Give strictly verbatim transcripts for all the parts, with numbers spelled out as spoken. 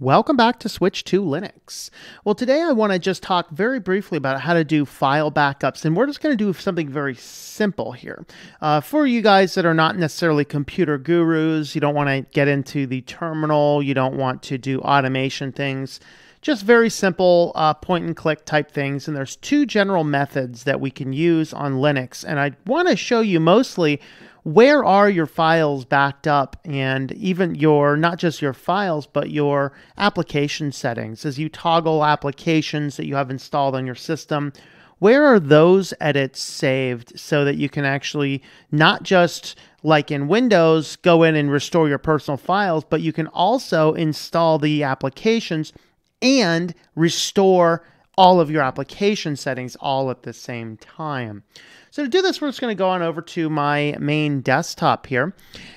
Welcome back to Switch to Linux. Well, today I want to just talk very briefly about how to do file backups, and we're just going to do something very simple here. Uh, for you guys that are not necessarily computer gurus, you don't want to get into the terminal, you don't want to do automation things, just very simple uh, point and click type things. And there's two general methods that we can use on Linux, and I want to show you mostly where are your files backed up, and even your, not just your files, but your application settings. As you toggle applications that you have installed on your system, where are those edits saved so that you can actually not just, like in Windows, go in and restore your personal files, but you can also install the applications and restore all of your application settings all at the same time. So to do this, we're just going to go on over to my main desktop here.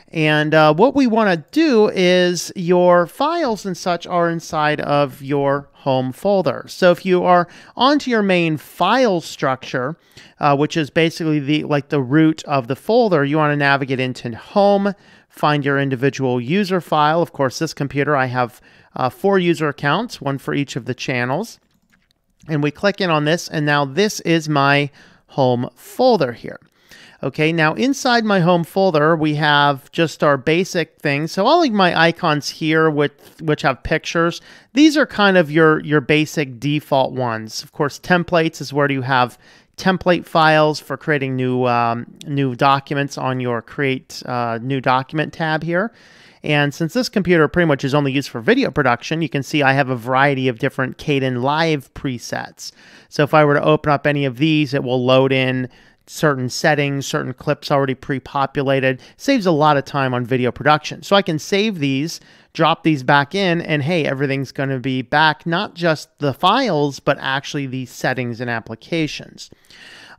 And uh, what we want to do is your files and such are inside of your home folder. So if you are onto your main file structure, uh, which is basically the like the root of the folder, you want to navigate into home, find your individual user file. Of course, this computer, I have uh, four user accounts, one for each of the channels. And we click in on this, and now this is my home folder here. Okay, now inside my home folder, we have just our basic things. So all of my icons here, with, which have pictures, these are kind of your, your basic default ones. Of course, templates is where you have template files for creating new, um, new documents on your Create uh, New Document tab here. And since this computer pretty much is only used for video production, you can see I have a variety of different Kdenlive presets. So if I were to open up any of these, it will load in certain settings, certain clips already pre-populated. Saves a lot of time on video production. So I can save these, drop these back in, and hey, everything's going to be back, not just the files, but actually the settings and applications.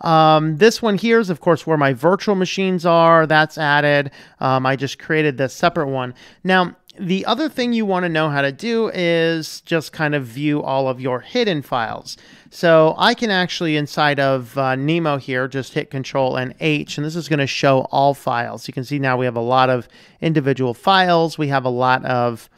Um, this one here is, of course, where my virtual machines are. That's added. Um, I just created this separate one. Now, the other thing you want to know how to do is just kind of view all of your hidden files. So I can actually, inside of uh, Nemo here, just hit Control and H, and this is going to show all files. You can see now we have a lot of individual files. We have a lot of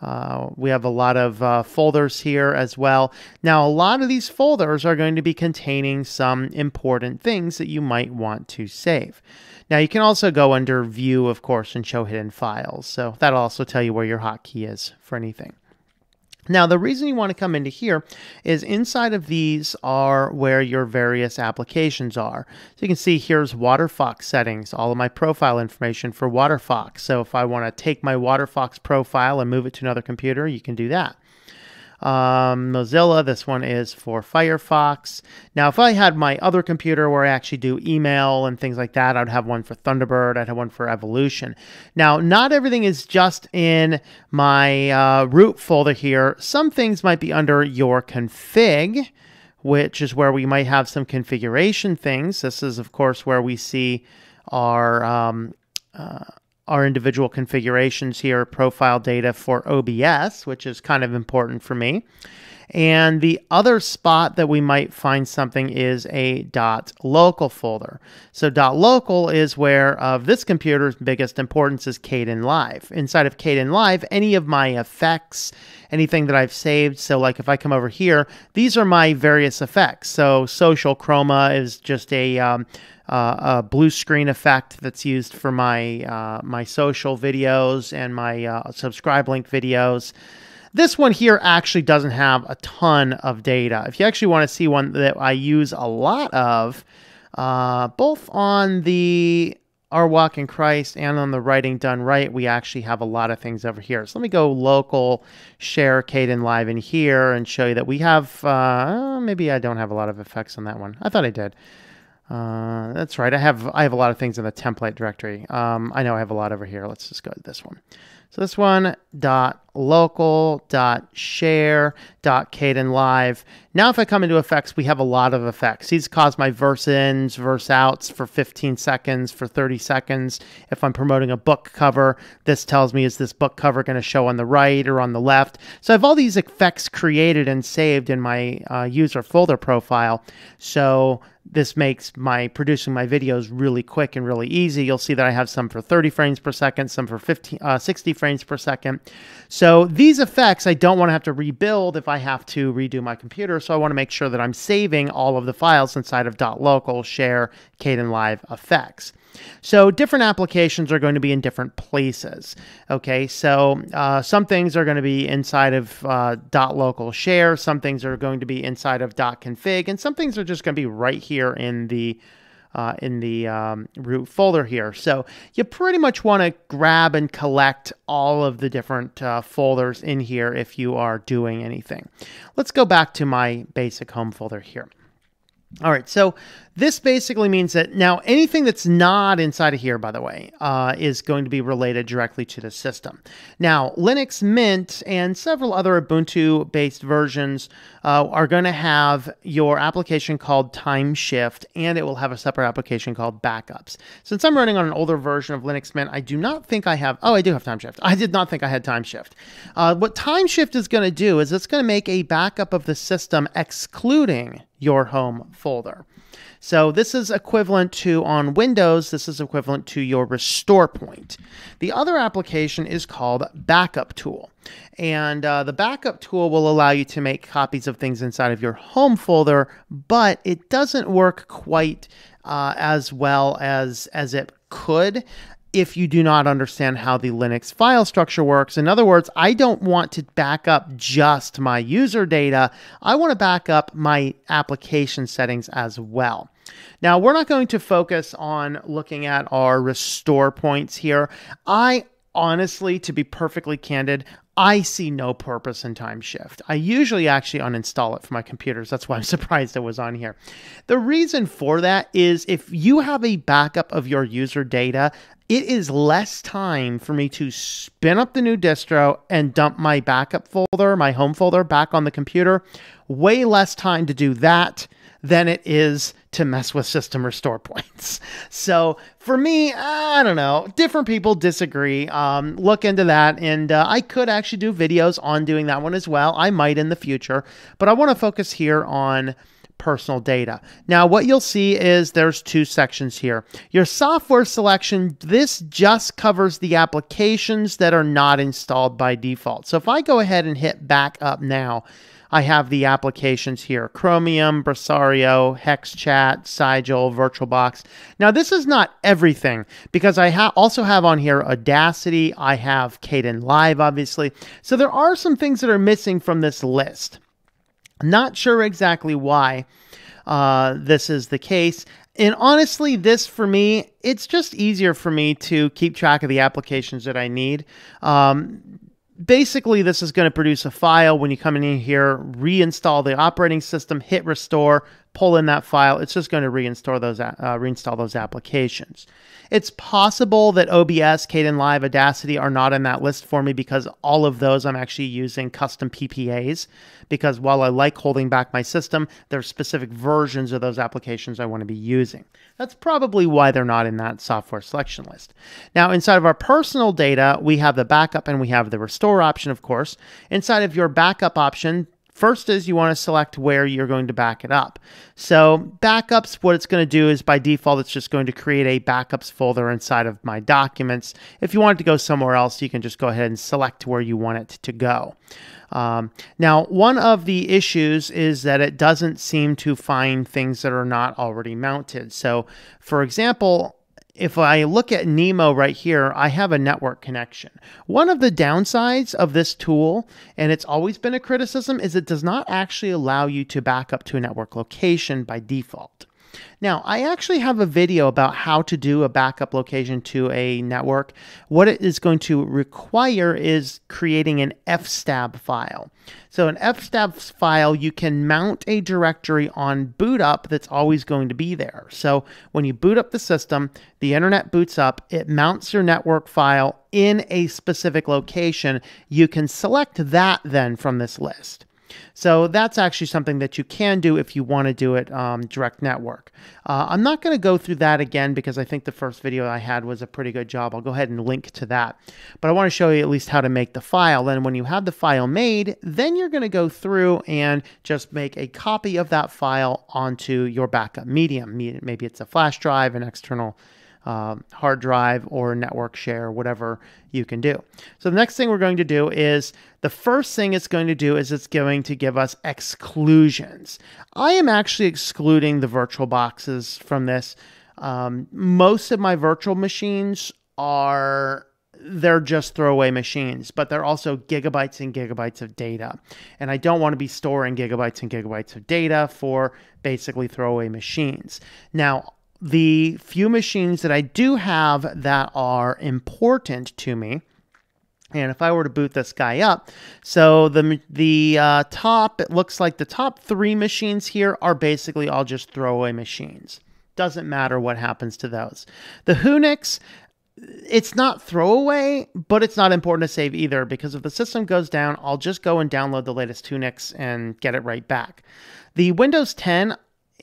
Uh, we have a lot of uh, folders here as well. Now, a lot of these folders are going to be containing some important things that you might want to save. Now, you can also go under View, of course, and show hidden files. So that'll also tell you where your hotkey is for anything. Now, the reason you want to come into here is inside of these are where your various applications are. So you can see here's Waterfox settings, all of my profile information for Waterfox. So if I want to take my Waterfox profile and move it to another computer, you can do that. Um, Mozilla, this one is for Firefox. Now, if I had my other computer where I actually do email and things like that, I'd have one for Thunderbird, I'd have one for Evolution. Now, not everything is just in my uh, root folder here. Some things might be under your config, which is where we might have some configuration things. This is, of course, where we see our um, uh, our individual configurations here, profile data for O B S, which is kind of important for me. And the other spot that we might find something is a .local folder. So .local is where of uh, this computer's biggest importance is Kdenlive. Inside of Kdenlive, any of my effects, anything that I've saved. So like if I come over here, these are my various effects. So social chroma is just a, um, uh, a blue screen effect that's used for my, uh, my social videos and my uh, subscribe link videos. This one here actually doesn't have a ton of data. If you actually want to see one that I use a lot of, uh, both on the Our Walk in Christ and on the Writing Done Right, we actually have a lot of things over here. So let me go local, share Kdenlive in here and show you that we have, uh, maybe I don't have a lot of effects on that one. I thought I did. Uh, that's right. I have I have a lot of things in the template directory. Um, I know I have a lot over here. Let's just go to this one. So this one dot local dot share dot Kdenlive. Now if I come into effects, we have a lot of effects. These cause my verse ins, verse outs for fifteen seconds, for thirty seconds. If I'm promoting a book cover, this tells me, is this book cover going to show on the right or on the left? So I have all these effects created and saved in my uh, user folder profile. So this makes my producing my videos really quick and really easy. You'll see that I have some for thirty frames per second, some for fifteen, uh, sixty frames per second. So these effects, I don't want to have to rebuild if I have to redo my computer. So I want to make sure that I'm saving all of the files inside of .local share Kdenlive effects. So different applications are going to be in different places. Okay, so uh, some things are going to be inside of uh, .local share, some things are going to be inside of .config, and some things are just going to be right here in the uh, in the um, root folder here. So you pretty much want to grab and collect all of the different uh, folders in here if you are doing anything. Let's go back to my basic home folder here. All right, so this basically means that now anything that's not inside of here, by the way, uh, is going to be related directly to the system. Now, Linux Mint and several other Ubuntu-based versions uh, are going to have your application called TimeShift, and it will have a separate application called Backups. Since I'm running on an older version of Linux Mint, I do not think I have... Oh, I do have TimeShift. I did not think I had TimeShift. Uh, what TimeShift is going to do is it's going to make a backup of the system excluding your home folder. So this is equivalent to, on Windows, this is equivalent to your restore point. The other application is called Backup Tool. And uh, the Backup Tool will allow you to make copies of things inside of your home folder, but it doesn't work quite uh, as well as, as it could if you do not understand how the Linux file structure works. In other words, I don't want to back up just my user data. I want to back up my application settings as well. Now, we're not going to focus on looking at our restore points here. I honestly, to be perfectly candid, I see no purpose in TimeShift. I usually actually uninstall it from my computers. That's why I'm surprised it was on here. The reason for that is if you have a backup of your user data, it is less time for me to spin up the new distro and dump my backup folder, my home folder, back on the computer. Way less time to do that than it is to mess with system restore points. So for me, I don't know, different people disagree. Um, look into that. And uh, I could actually do videos on doing that one as well. I might in the future, but I want to focus here on personal data. Now, what you'll see is there's two sections here. Your software selection, this just covers the applications that are not installed by default. So if I go ahead and hit back up now, I have the applications here, Chromium, Brasario, HexChat, Sigil, VirtualBox. Now, this is not everything because I ha also have on here Audacity. I have Kdenlive, obviously. So there are some things that are missing from this list. Not sure exactly why uh, this is the case. And honestly, this for me, it's just easier for me to keep track of the applications that I need. Um, Basically, this is going to produce a file. When you come in here, reinstall the operating system, hit restore, pull in that file. It's just going to reinstall those, uh, reinstall those applications. It's possible that O B S, Kdenlive, Audacity are not in that list for me because all of those I'm actually using custom P P As because while I like holding back my system, there are specific versions of those applications I want to be using. That's probably why they're not in that software selection list. Now, inside of our personal data, we have the backup and we have the restore option, of course. Inside of your backup option, first is you want to select where you're going to back it up. So backups, what it's going to do is by default, it's just going to create a backups folder inside of my documents. If you want it to go somewhere else, you can just go ahead and select where you want it to go. Um, now, one of the issues is that it doesn't seem to find things that are not already mounted. So for example, if I look at Nemo right here, I have a network connection. One of the downsides of this tool, and it's always been a criticism, is it does not actually allow you to back up to a network location by default. Now, I actually have a video about how to do a backup location to a network. What it is going to require is creating an F STAB file. So an F STAB file, you can mount a directory on boot up that's always going to be there. So when you boot up the system, the internet boots up, it mounts your network file in a specific location. You can select that then from this list. So that's actually something that you can do if you want to do it um, direct network. Uh, I'm not going to go through that again because I think the first video I had was a pretty good job. I'll go ahead and link to that. But I want to show you at least how to make the file. Then when you have the file made, then you're going to go through and just make a copy of that file onto your backup medium. Maybe it's a flash drive, an external Um, hard drive, or network share, whatever you can do. So the next thing we're going to do is, the first thing it's going to do is it's going to give us exclusions. I am actually excluding the virtual boxes from this. Um, most of my virtual machines are, they're just throwaway machines, but they're also gigabytes and gigabytes of data. And I don't want to be storing gigabytes and gigabytes of data for basically throwaway machines. Now, the few machines that I do have that are important to me, and if I were to boot this guy up, so the, the uh, top, it looks like the top three machines here are basically all just throwaway machines. Doesn't matter what happens to those. The Hunix, it's not throwaway, but it's not important to save either, because if the system goes down, I'll just go and download the latest Hunix and get it right back. The Windows ten,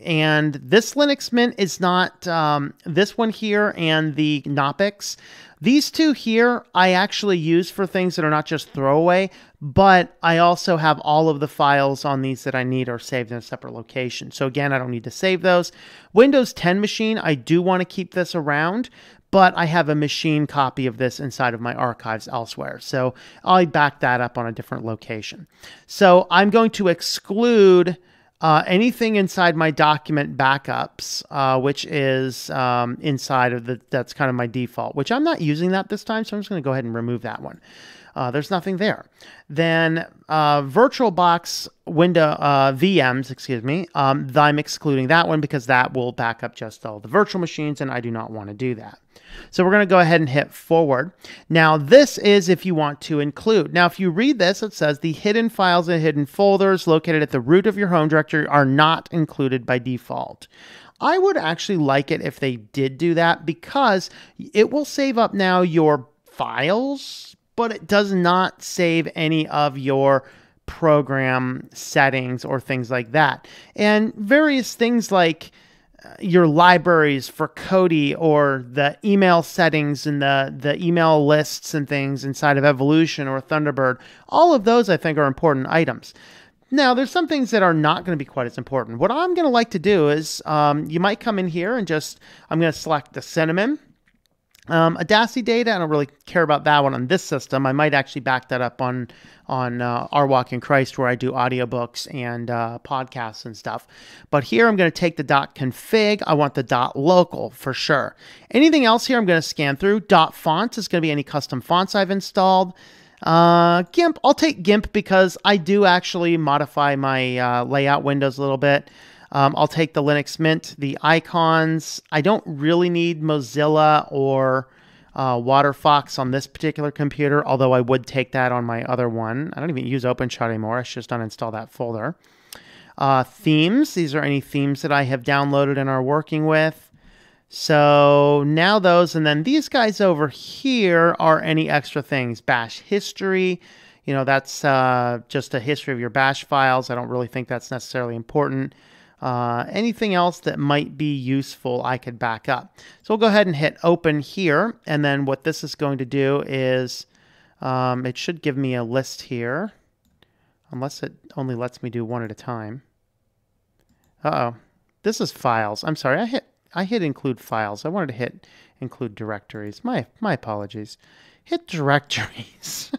and this Linux Mint is not, um, this one here and the Knoppix. These two here I actually use for things that are not just throwaway, but I also have all of the files on these that I need are saved in a separate location. So again, I don't need to save those. Windows ten machine, I do want to keep this around, but I have a machine copy of this inside of my archives elsewhere. So I'll back that up on a different location. So I'm going to exclude Uh, anything inside my document backups, uh, which is um, inside of the, that's kind of my default, which I'm not using that this time, so I'm just going to go ahead and remove that one. Uh, there's nothing there. Then uh, VirtualBox window uh, V Ms, excuse me, um, I'm excluding that one because that will back up just all the virtual machines, and I do not want to do that. So we're going to go ahead and hit forward. Now this is if you want to include. Now if you read this, it says the hidden files and hidden folders located at the root of your home directory are not included by default. I would actually like it if they did do that, because it will save up now your files, but it does not save any of your program settings or things like that. And various things like your libraries for Kodi, or the email settings and the, the email lists and things inside of Evolution or Thunderbird. All of those, I think, are important items. Now, there's some things that are not going to be quite as important. What I'm going to like to do is, um, you might come in here and just, I'm going to select the Cinnamon. Um, Audacity data, I don't really care about that one on this system. I might actually back that up on on uh, Our Walk in Christ, where I do audiobooks and uh, podcasts and stuff. But here I'm going to take the .config. I want the .local for sure. Anything else here I'm going to scan through. .fonts is going to be any custom fonts I've installed. Uh, GIMP, I'll take GIMP because I do actually modify my uh, layout windows a little bit. Um, I'll take the Linux Mint, the icons. I don't really need Mozilla or uh, Waterfox on this particular computer, although I would take that on my other one. I don't even use OpenShot anymore. I should just uninstall that folder. Uh, themes. These are any themes that I have downloaded and are working with. So now those, and then these guys over here are any extra things. Bash history. You know, that's uh, just a history of your bash files. I don't really think that's necessarily important. Uh, anything else that might be useful, I could back up. So we'll go ahead and hit open here. And then what this is going to do is, um, it should give me a list here, unless it only lets me do one at a time. Uh-oh, this is files. I'm sorry, I hit, I hit include files. I wanted to hit include directories. My, my apologies. Hit directories.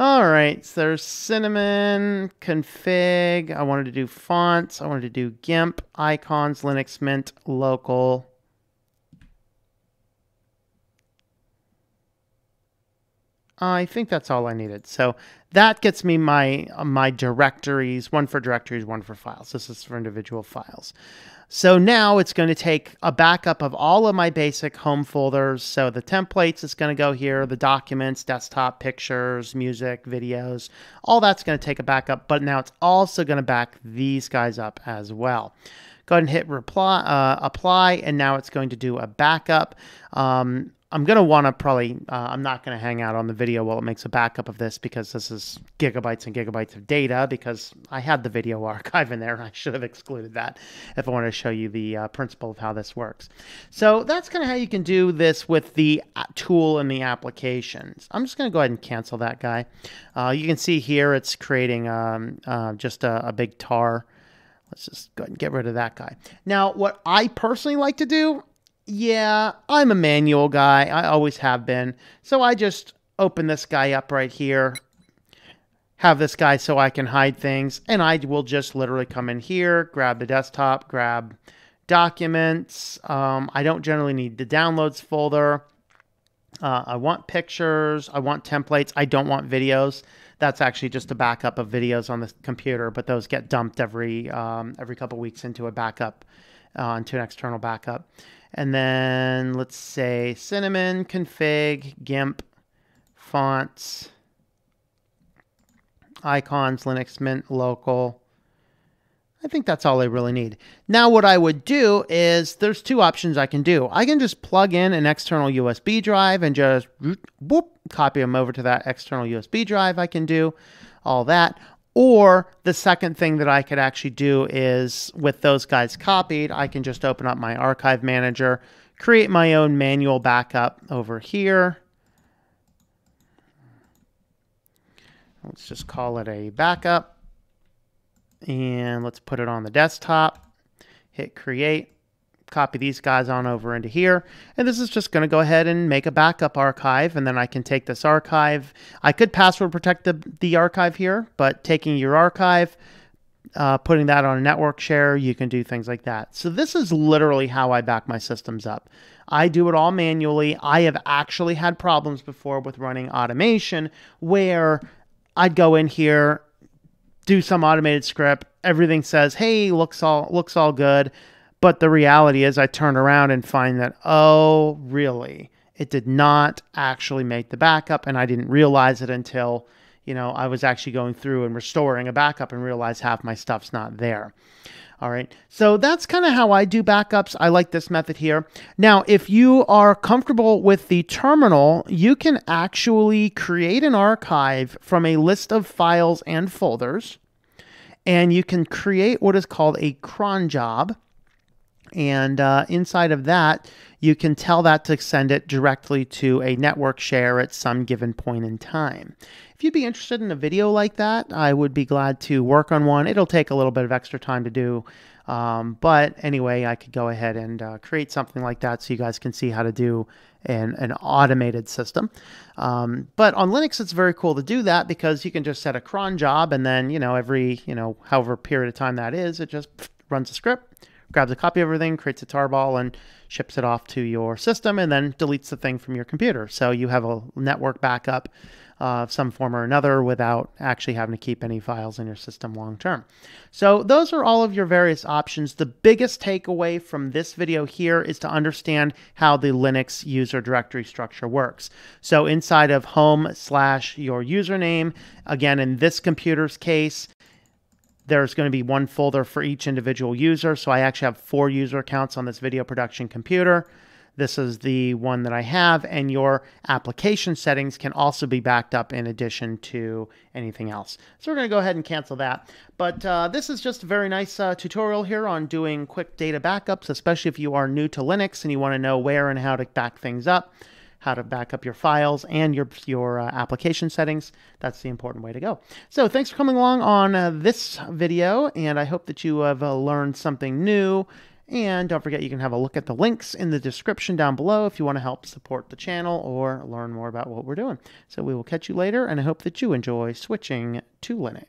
All right, so there's Cinnamon, config, I wanted to do fonts, I wanted to do GIMP, icons, Linux Mint, local. I think that's all I needed. So that gets me my, my directories, one for directories, one for files. This is for individual files. So now it's going to take a backup of all of my basic home folders. So the templates is going to go here, the documents, desktop, pictures, music, videos, all that's going to take a backup. But now it's also going to back these guys up as well. Go ahead and hit reply, uh, apply, and now it's going to do a backup. Um, I'm going to want to probably, uh, I'm not going to hang out on the video while it makes a backup of this, because this is gigabytes and gigabytes of data, because I had the video archive in there and I should have excluded that if I wanted to show you the uh, principle of how this works. So that's kind of how you can do this with the tool and the applications. I'm just going to go ahead and cancel that guy. Uh, you can see here it's creating um, uh, just a, a big tar. Let's just go ahead and get rid of that guy. Now, what I personally like to do, yeah, I'm a manual guy. I always have been. So I just open this guy up right here, have this guy so I can hide things, and I will just literally come in here, grab the desktop, grab documents. Um, I don't generally need the downloads folder. Uh, I want pictures. I want templates. I don't want videos. That's actually just a backup of videos on the computer, but those get dumped every um, every couple weeks into a backup, uh, into an external backup. And then let's say Cinnamon, config, GIMP, fonts, icons, Linux Mint, local. I think that's all I really need. Now what I would do is there's two options I can do. I can just plug in an external U S B drive and just whoop, copy them over to that external U S B drive. I can do all that. Or the second thing that I could actually do is with those guys copied, I can just open up my archive manager, create my own manual backup over here. Let's just call it a backup. And let's put it on the desktop, hit create, copy these guys on over into here. And this is just going to go ahead and make a backup archive. And then I can take this archive. I could password protect the, the archive here, but taking your archive, uh, putting that on a network share, you can do things like that. So this is literally how I back my systems up. I do it all manually. I have actually had problems before with running automation where I'd go in here, do some automated script. Everything says, hey, looks all looks all good. But the reality is I turn around and find that, oh, really? It did not actually make the backup. And I didn't realize it until, you know, I was actually going through and restoring a backup and realized half my stuff's not there. All right. So that's kind of how I do backups. I like this method here. Now, if you are comfortable with the terminal, you can actually create an archive from a list of files and folders, and you can create what is called a cron job. And uh, inside of that, you can tell that to send it directly to a network share at some given point in time. If you'd be interested in a video like that, I would be glad to work on one. It'll take a little bit of extra time to do. Um, but anyway, I could go ahead and uh, create something like that so you guys can see how to do an, an automated system. Um, but on Linux, it's very cool to do that because you can just set a cron job and then, you know, every, you know, however period of time that is, it just pff, runs a script, grabs a copy of everything, creates a tarball, and ships it off to your system, and then deletes the thing from your computer. So you have a network backup uh, of some form or another without actually having to keep any files in your system long term. So those are all of your various options. The biggest takeaway from this video here is to understand how the Linux user directory structure works. So inside of home slash your username, again, in this computer's case, there's going to be one folder for each individual user. So I actually have four user accounts on this video production computer. This is the one that I have, and your application settings can also be backed up in addition to anything else. So we're going to go ahead and cancel that. But uh, this is just a very nice uh, tutorial here on doing quick data backups, especially if you are new to Linux and you want to know where and how to back things up, how to back up your files and your, your uh, application settings. That's the important way to go. So thanks for coming along on uh, this video, and I hope that you have uh, learned something new. And don't forget, you can have a look at the links in the description down below if you want to help support the channel or learn more about what we're doing. So we will catch you later, and I hope that you enjoy switching to Linux.